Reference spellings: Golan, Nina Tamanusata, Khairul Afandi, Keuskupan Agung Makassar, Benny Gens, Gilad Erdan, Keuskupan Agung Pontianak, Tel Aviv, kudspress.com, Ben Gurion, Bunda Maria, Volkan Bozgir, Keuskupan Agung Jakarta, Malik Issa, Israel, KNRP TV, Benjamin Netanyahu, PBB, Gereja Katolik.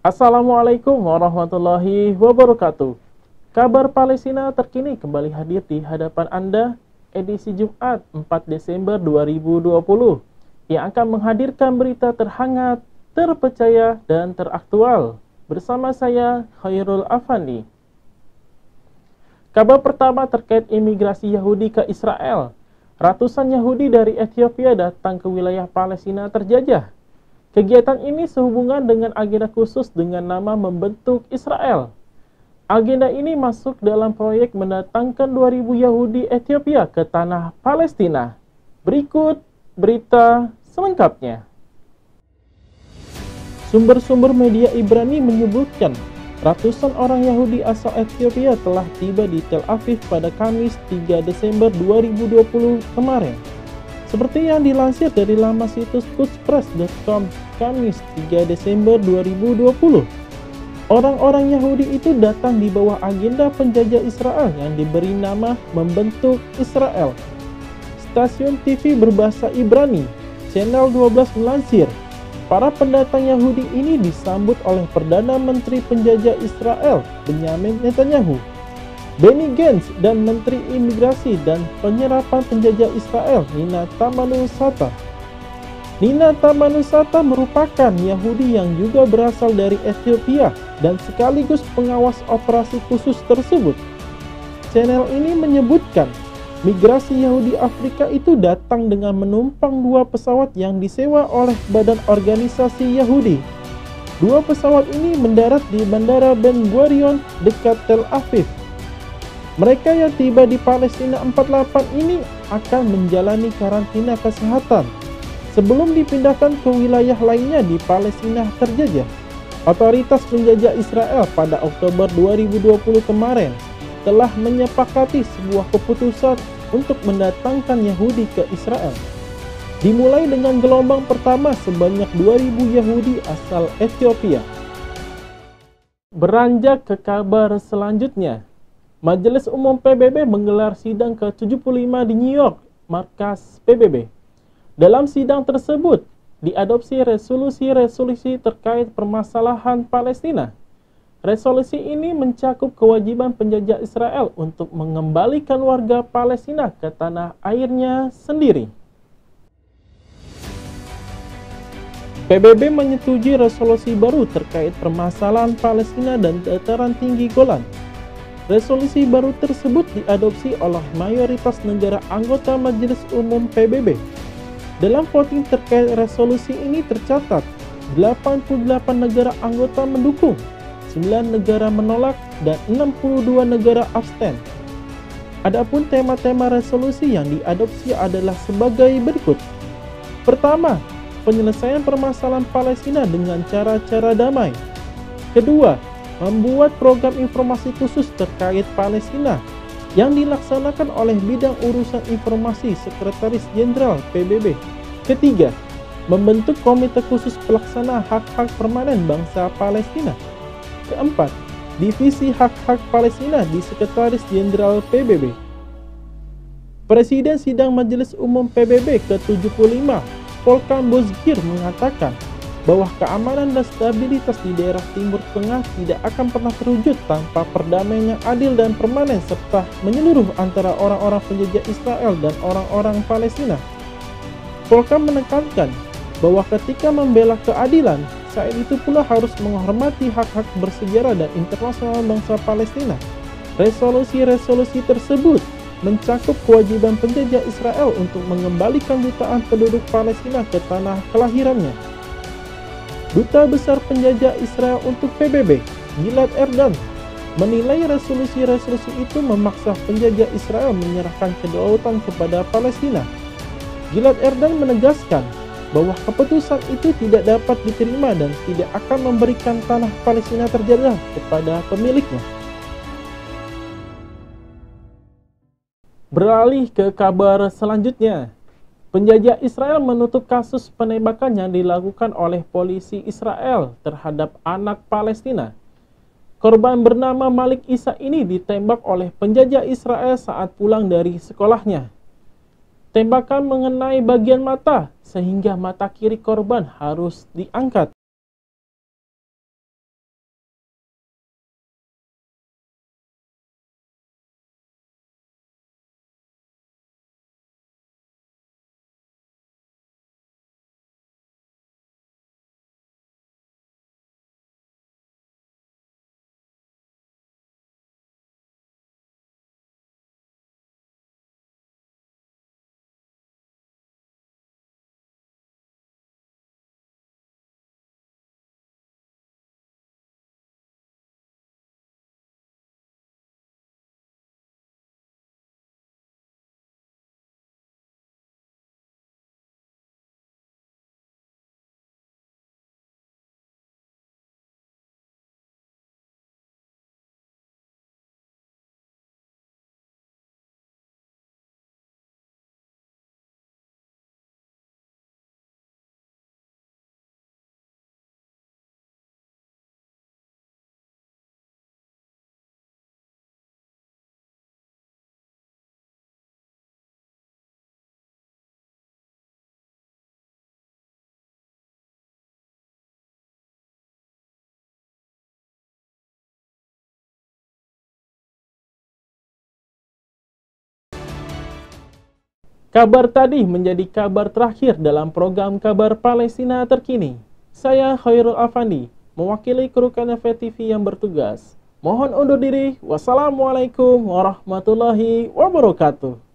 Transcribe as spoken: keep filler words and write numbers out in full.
Assalamualaikum warahmatullahi wabarakatuh. Kabar Palestina terkini kembali hadir di hadapan Anda, edisi Jumat empat Desember dua ribu dua puluh, yang akan menghadirkan berita terhangat, terpercaya, dan teraktual. Bersama saya, Khairul Afandi. Kabar pertama terkait imigrasi Yahudi ke Israel. Ratusan Yahudi dari Ethiopia datang ke wilayah Palestina terjajah. Kegiatan ini sehubungan dengan agenda khusus dengan nama membentuk Israel. Agenda ini masuk dalam proyek mendatangkan dua ribu Yahudi Ethiopia ke tanah Palestina. Berikut berita selengkapnya. Sumber-sumber media Ibrani menyebutkan ratusan orang Yahudi asal Ethiopia telah tiba di Tel Aviv pada Kamis tiga Desember dua ribu dua puluh kemarin. Seperti yang dilansir dari laman situs kudspress titik com Kamis tiga Desember dua ribu dua puluh, orang-orang Yahudi itu datang di bawah agenda penjajah Israel yang diberi nama Membentuk Israel. Stasiun T V berbahasa Ibrani, Channel dua belas melansir, para pendatang Yahudi ini disambut oleh Perdana Menteri Penjajah Israel, Benjamin Netanyahu, Benny Gens, dan Menteri Imigrasi dan Penyerapan Penjajah Israel, Nina Tamanusata. Nina Tamanusata merupakan Yahudi yang juga berasal dari Ethiopia dan sekaligus pengawas operasi khusus tersebut. Channel ini menyebutkan, migrasi Yahudi Afrika itu datang dengan menumpang dua pesawat yang disewa oleh Badan Organisasi Yahudi. Dua pesawat ini mendarat di Bandara Ben Gurion dekat Tel Aviv. Mereka yang tiba di Palestina empat puluh delapan ini akan menjalani karantina kesehatan sebelum dipindahkan ke wilayah lainnya di Palestina terjajah. Otoritas penjajah Israel pada Oktober dua ribu dua puluh kemarin telah menyepakati sebuah keputusan untuk mendatangkan Yahudi ke Israel. Dimulai dengan gelombang pertama sebanyak dua ribu Yahudi asal Ethiopia. Beranjak ke kabar selanjutnya. Majelis Umum P B B menggelar sidang ke tujuh puluh lima di New York, markas P B B. Dalam sidang tersebut, diadopsi resolusi-resolusi terkait permasalahan Palestina. Resolusi ini mencakup kewajiban penjajah Israel untuk mengembalikan warga Palestina ke tanah airnya sendiri. P B B menyetujui resolusi baru terkait permasalahan Palestina dan dataran tinggi Golan. Resolusi baru tersebut diadopsi oleh mayoritas negara anggota Majelis Umum P B B. Dalam voting terkait resolusi ini tercatat, delapan puluh delapan negara anggota mendukung, sembilan negara menolak, dan enam puluh dua negara abstain. Adapun tema-tema resolusi yang diadopsi adalah sebagai berikut. Pertama, penyelesaian permasalahan Palestina dengan cara-cara damai. Kedua, membuat program informasi khusus terkait Palestina yang dilaksanakan oleh Bidang Urusan Informasi Sekretaris Jenderal P B B. Ketiga, membentuk Komite Khusus Pelaksana Hak-Hak Permanen Bangsa Palestina. Keempat, Divisi Hak-Hak Palestina di Sekretaris Jenderal P B B. Presiden Sidang Majelis Umum P B B ke tujuh puluh lima, Volkan Bozgir, mengatakan bahwa keamanan dan stabilitas di daerah Timur Tengah tidak akan pernah terwujud tanpa perdamaian yang adil dan permanen serta menyeluruh antara orang-orang penjajah Israel dan orang-orang Palestina. Volkan menekankan bahwa ketika membela keadilan, saat itu pula harus menghormati hak-hak bersejarah dan internasional bangsa Palestina. Resolusi-resolusi tersebut mencakup kewajiban penjajah Israel untuk mengembalikan jutaan penduduk Palestina ke tanah kelahirannya. Duta Besar Penjajah Israel untuk P B B, Gilad Erdan, menilai resolusi-resolusi itu memaksa penjajah Israel menyerahkan kedaulatan kepada Palestina. Gilad Erdan menegaskan bahwa keputusan itu tidak dapat diterima dan tidak akan memberikan tanah Palestina terjajah kepada pemiliknya. Beralih ke kabar selanjutnya. Penjajah Israel menutup kasus penembakan yang dilakukan oleh polisi Israel terhadap anak Palestina. Korban bernama Malik Issa ini ditembak oleh penjajah Israel saat pulang dari sekolahnya. Tembakan mengenai bagian mata sehingga mata kiri korban harus diangkat. Kabar tadi menjadi kabar terakhir dalam program Kabar Palestina Terkini. Saya Khairul Afandi, mewakili kru K N R P T V yang bertugas. Mohon undur diri. Wassalamualaikum warahmatullahi wabarakatuh.